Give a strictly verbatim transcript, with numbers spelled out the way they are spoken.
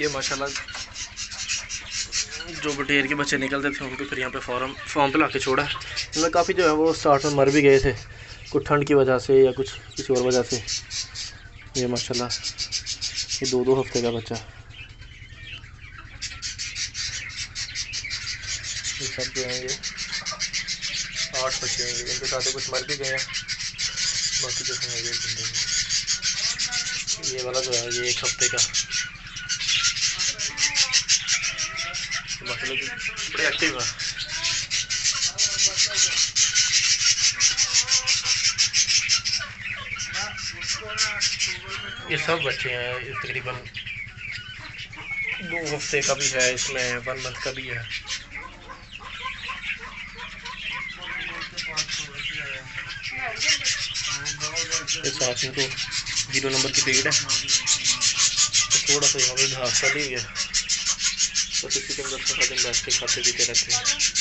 देखिए माशाल्लाह जो बटेर के बच्चे निकलते थे उनको फिर यहाँ पे फार्म फार्म पे लाके छोड़ा। मतलब काफ़ी जो है वो स्टार्ट में मर भी गए थे, कुछ ठंड की वजह से या कुछ किसी और वजह से। ये माशाल्लाह ये दो दो हफ्ते का बच्चा, ये सब जो है ये आठ बच्चे हैं, इनके साथ कुछ मर भी गए हैं, बाकी जो है ये जिंदगी। ये वाला जो है ये एक हफ्ते का, मतलब बड़े एक्टिव है। ये सब बच्चे हैं तकरीबन दो हफ्ते का भी है, इसमें वन मंथ का भी है। साथ में तो जीरो नंबर की पेड़ है, थोड़ा सा यहाँ पर घास का भी है, तो इसी के अंदर सारा दिन बैठ के खाते पीते रहते हैं।